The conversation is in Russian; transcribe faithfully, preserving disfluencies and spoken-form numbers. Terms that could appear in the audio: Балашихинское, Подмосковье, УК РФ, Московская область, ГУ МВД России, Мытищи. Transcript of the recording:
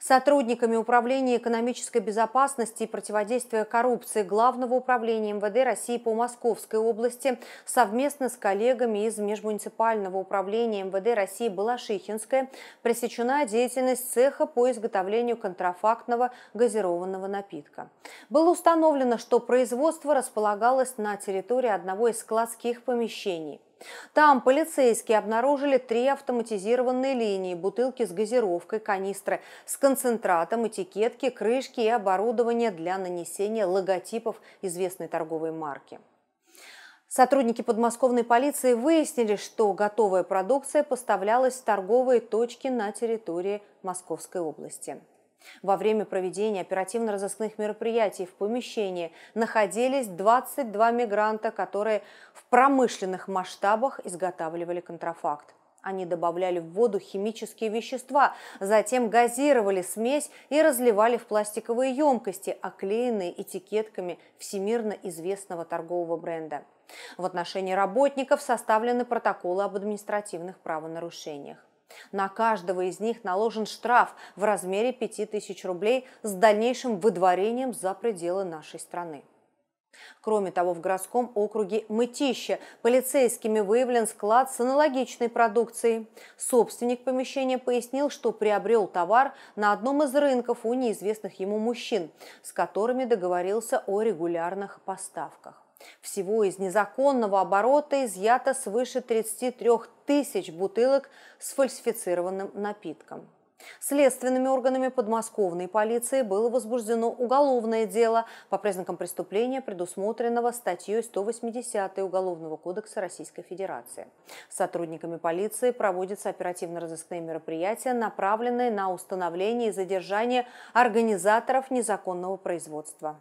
Сотрудниками Управления экономической безопасности и противодействия коррупции Главного управления МВД России по Московской области совместно с коллегами из Межмуниципального управления МВД России Балашихинское пресечена деятельность цеха по изготовлению контрафактного газированного напитка. Было установлено, что производство располагалось на территории одного из складских помещений. Там полицейские обнаружили три автоматизированные линии, бутылки с газировкой, канистры с концентратом, этикетки, крышки и оборудование для нанесения логотипов известной торговой марки. Сотрудники подмосковной полиции выяснили, что готовая продукция поставлялась в торговые точки на территории Московской области. Во время проведения оперативно-розыскных мероприятий в помещении находились двадцать два мигранта, которые в промышленных масштабах изготавливали контрафакт. Они добавляли в воду химические вещества, затем газировали смесь и разливали в пластиковые емкости, оклеенные этикетками всемирно известного торгового бренда. В отношении работников составлены протоколы об административных правонарушениях. На каждого из них наложен штраф в размере пяти тысяч рублей с дальнейшим выдворением за пределы нашей страны. Кроме того, в городском округе Мытищи полицейскими выявлен склад с аналогичной продукцией. Собственник помещения пояснил, что приобрел товар на одном из рынков у неизвестных ему мужчин, с которыми договорился о регулярных поставках. Всего из незаконного оборота изъято свыше тридцати трёх тысяч бутылок с фальсифицированным напитком. Следственными органами подмосковной полиции было возбуждено уголовное дело по признакам преступления, предусмотренного статьей сто восьмидесятой Уголовного кодекса Российской Федерации. Сотрудниками полиции проводятся оперативно-розыскные мероприятия, направленные на установление и задержание организаторов незаконного производства.